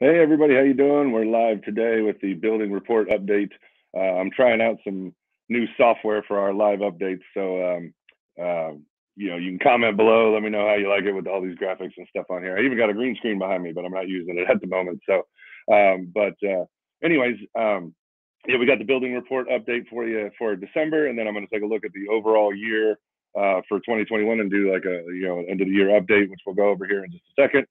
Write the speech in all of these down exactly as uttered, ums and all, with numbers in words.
Hey everybody, how you doing? We're live today with the building report update. Uh, I'm trying out some new software for our live updates, so um, uh, you know, you can comment below. Let me know how you like it with all these graphics and stuff on here. I even got a green screen behind me, but I'm not using it at the moment. So, um, but uh, anyways, um, yeah, we got the building report update for you for December, and then I'm going to take a look at the overall year uh, for twenty twenty-one and do like a you know an end of the year update, which we'll go over here in just a second.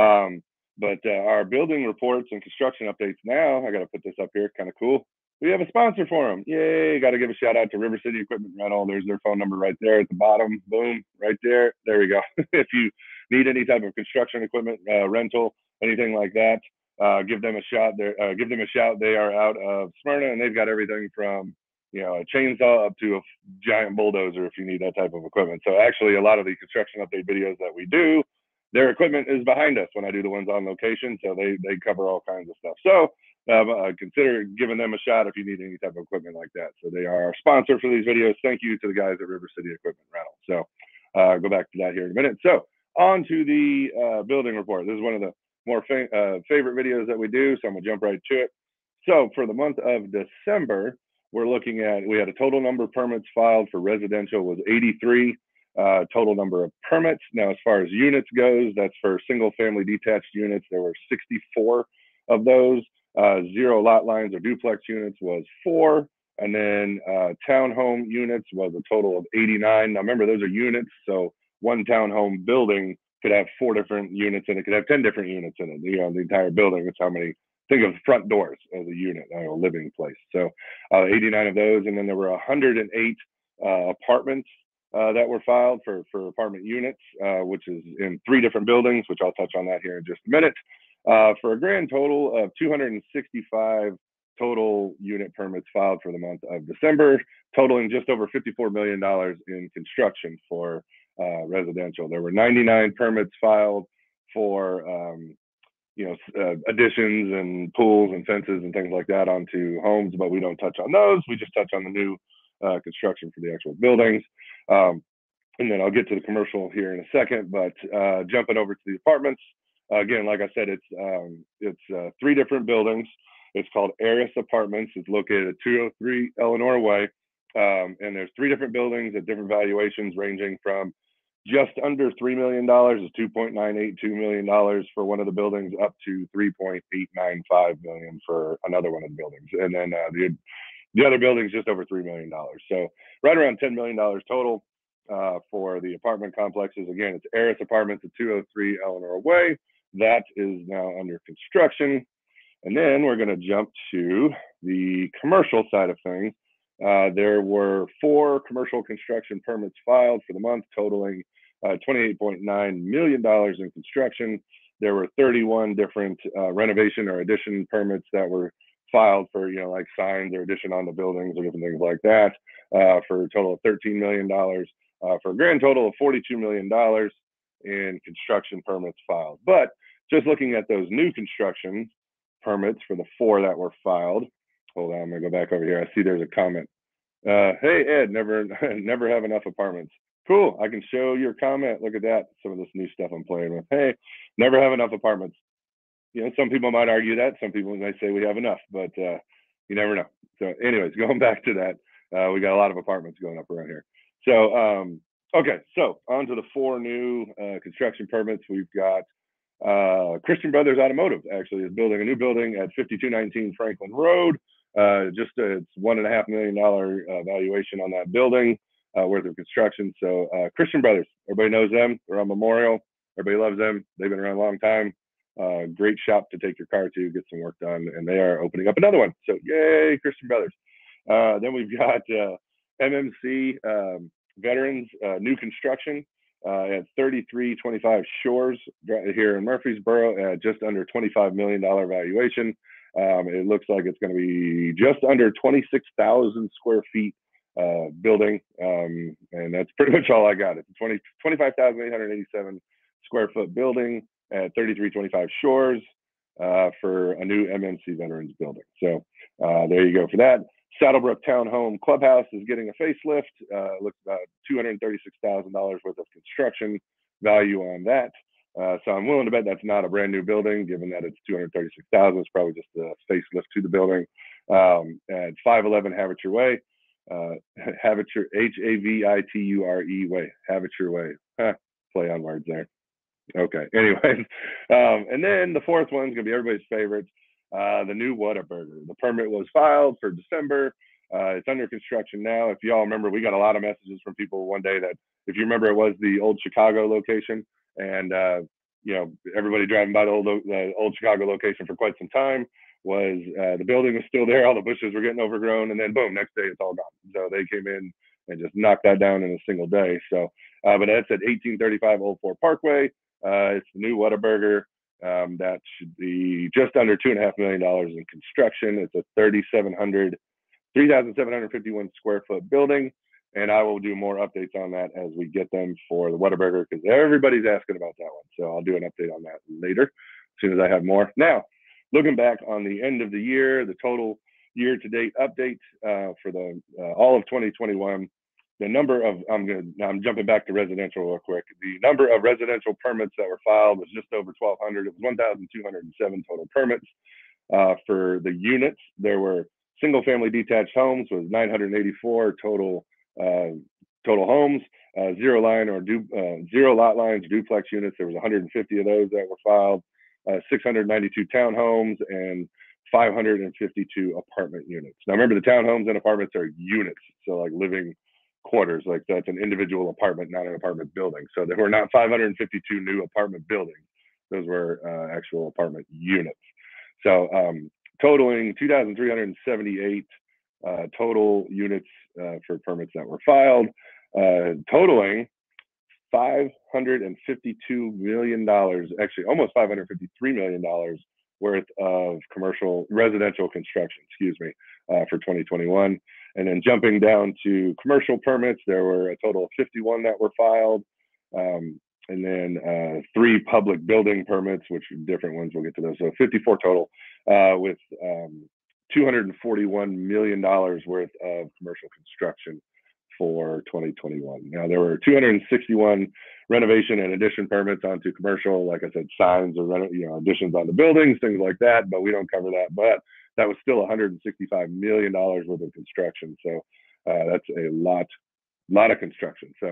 Um, But uh, our building reports and construction updates now, I got to put this up here, kind of cool. We have a sponsor for them. Yay, got to give a shout out to River City Equipment Rental. There's their phone number right there at the bottom. Boom, right there. There we go. If you need any type of construction equipment, uh, rental, anything like that, uh, give them a shot. Uh, give them a shout. They are out of Smyrna, and they've got everything from you know a chainsaw up to a giant bulldozer if you need that type of equipment. So actually, a lot of the construction update videos that we do, their equipment is behind us when I do the ones on location, so they they cover all kinds of stuff. So um, uh, consider giving them a shot if you need any type of equipment like that. So they are our sponsor for these videos. Thank you to the guys at River City Equipment Rental. So uh, go back to that here in a minute. So on to the uh, building report. This is one of the more fa uh, favorite videos that we do, so I'm gonna jump right to it. So for the month of December, we're looking at, we had a total number of permits filed for residential was eighty-three. Uh, total number of permits. Now, as far as units goes, that's for single family detached units. There were sixty-four of those. Uh, zero lot lines or duplex units was four. And then uh, townhome units was a total of eighty-nine. Now, remember, those are units. So one townhome building could have four different units in it, could have ten different units in it. You know, the entire building, that's how many, think of front doors as a unit, a living place. So uh, eighty-nine of those. And then there were one hundred eight uh, apartments Uh, that were filed for, for apartment units, uh, which is in three different buildings, which I'll touch on that here in just a minute, uh, for a grand total of two hundred sixty-five total unit permits filed for the month of December, totaling just over fifty-four million dollars in construction for uh, residential. There were ninety-nine permits filed for um, you know, uh, additions and pools and fences and things like that onto homes, but we don't touch on those. We just touch on the new Uh, construction for the actual buildings. Um, and then I'll get to the commercial here in a second, but uh, jumping over to the apartments. Uh, again, like I said, it's um, it's uh, three different buildings. It's called Ares Apartments. It's located at two oh three Eleanor Way. Um, and there's three different buildings at different valuations ranging from just under three million dollars to two point nine eight two million dollars for one of the buildings up to three point eight nine five million dollars for another one of the buildings. And then uh, the The other building's just over three million dollars. So right around ten million dollars total uh, for the apartment complexes. Again, it's Ares Apartments at two oh three Eleanor Way. That is now under construction. And then we're gonna jump to the commercial side of things. Uh, there were four commercial construction permits filed for the month, totaling uh, twenty-eight point nine million dollars in construction. There were thirty-one different uh, renovation or addition permits that were filed for, you know, like signs or addition on the buildings or different things like that, uh, for a total of thirteen million dollars, uh, for a grand total of forty-two million dollars in construction permits filed. But just looking at those new construction permits for the four that were filed, hold on, I'm gonna go back over here. I see there's a comment. Uh, hey, Ed, never, never have enough apartments. Cool, I can show your comment. Look at that, some of this new stuff I'm playing with. Hey, never have enough apartments. You know, some people might argue that. Some people might say we have enough, but uh, you never know. So anyways, going back to that, uh, we got a lot of apartments going up around here. So, um, okay, so on to the four new uh, construction permits. We've got uh, Christian Brothers Automotive actually is building a new building at fifty-two nineteen Franklin Road. Uh, just a, it's one and a half million dollar uh, valuation on that building uh, worth of construction. So uh, Christian Brothers, everybody knows them. They're on Memorial. Everybody loves them. They've been around a long time. Uh, great shop to take your car to, get some work done, and they are opening up another one. So yay, Christian Brothers. Uh, then we've got uh, M M C um, Veterans uh, New Construction uh, at thirty-three twenty-five Shores right here in Murfreesboro at just under twenty-five million dollars valuation. Um, it looks like it's going to be just under twenty-six thousand square feet uh, building, um, and that's pretty much all I got. It's twenty-five thousand eight hundred eighty-seven square foot building at thirty-three twenty-five Shores uh, for a new M M C Veterans building. So uh, there you go for that. Saddlebrook Town Home Clubhouse is getting a facelift. Uh, looks about two hundred thirty-six thousand dollars worth of construction value on that. Uh, so I'm willing to bet that's not a brand new building, given that it's two hundred thirty-six thousand. It's probably just a facelift to the building. Um, at five eleven Haviture Way, uh, Haviture, H A V I T U R E Way, Haviture Way. Huh, play on words there. Okay. Anyways, um, and then the fourth one's gonna be everybody's favorite, uh, the new Whataburger. The permit was filed for December. Uh, it's under construction now. If y'all remember, we got a lot of messages from people one day that, if you remember, it was the old Chicago location. And, uh, you know, everybody driving by the old, the old Chicago location for quite some time was uh, the building was still there. All the bushes were getting overgrown. And then, boom, next day it's all gone. So they came in and just knocked that down in a single day. So, uh, but that's at eighteen thirty-five Old Fort Parkway. Uh, it's the new Whataburger. Um, that should be just under two and a half million dollars in construction. It's a three thousand seven hundred fifty-one square foot building. And I will do more updates on that as we get them for the Whataburger, because everybody's asking about that one. So I'll do an update on that later, as soon as I have more. Now, looking back on the end of the year, the total year-to-date update uh, for the uh, all of twenty twenty-one, the number of I'm gonna I'm jumping back to residential real quick. The number of residential permits that were filed was just over twelve hundred. It was one thousand two hundred seven total permits uh, for the units. There were single-family detached homes was nine hundred eighty-four total. Uh, total homes, uh, zero line or du uh, zero lot lines, duplex units. There was one hundred fifty of those that were filed, uh, six hundred ninety-two townhomes and five hundred fifty-two apartment units. Now remember, the townhomes and apartments are units, so like living quarters, like that's an individual apartment, not an apartment building. So there were not five hundred fifty-two new apartment buildings; those were uh, actual apartment units. So um, totaling two thousand three hundred seventy-eight. Uh, total units uh, for permits that were filed, uh, totaling five hundred fifty-two million dollars, actually almost five hundred fifty-three million dollars worth of commercial residential construction, excuse me, uh, for twenty twenty-one. And then jumping down to commercial permits, there were a total of fifty-one that were filed. Um, and then uh, three public building permits, which are different ones, we'll get to those. So fifty-four total uh, with um, two hundred forty-one million dollars worth of commercial construction for twenty twenty-one. Now, there were two hundred sixty-one renovation and addition permits onto commercial, like I said, signs or you know additions on the buildings, things like that, but we don't cover that. But that was still one hundred sixty-five million dollars worth of construction. So uh, that's a lot, lot of construction. So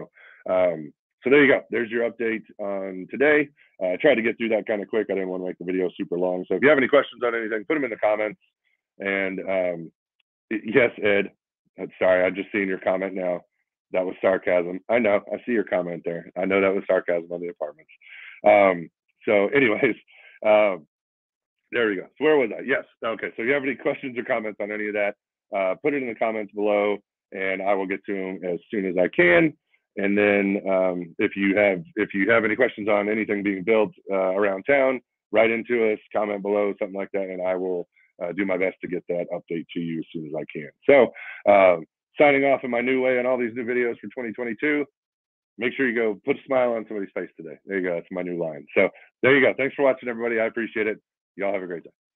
um, so there you go. There's your update on today. Uh, I tried to get through that kind of quick. I didn't want to make the video super long. So if you have any questions on anything, put them in the comments. And um, yes, Ed, I'm sorry, I just seen your comment now. That was sarcasm. I know, I see your comment there. I know that was sarcasm on the apartments. Um, so anyways, um, there we go. So where was I? Yes, okay, so if you have any questions or comments on any of that, uh, put it in the comments below and I will get to them as soon as I can. And then um, if you have if you have any questions on anything being built uh, around town, write into us, comment below, something like that, and I will Uh, do my best to get that update to you as soon as I can. So uh, signing off in my new way on all these new videos for twenty twenty-two. Make sure you go put a smile on somebody's face today. There you go. That's my new line. So there you go. Thanks for watching, everybody. I appreciate it. Y'all have a great day.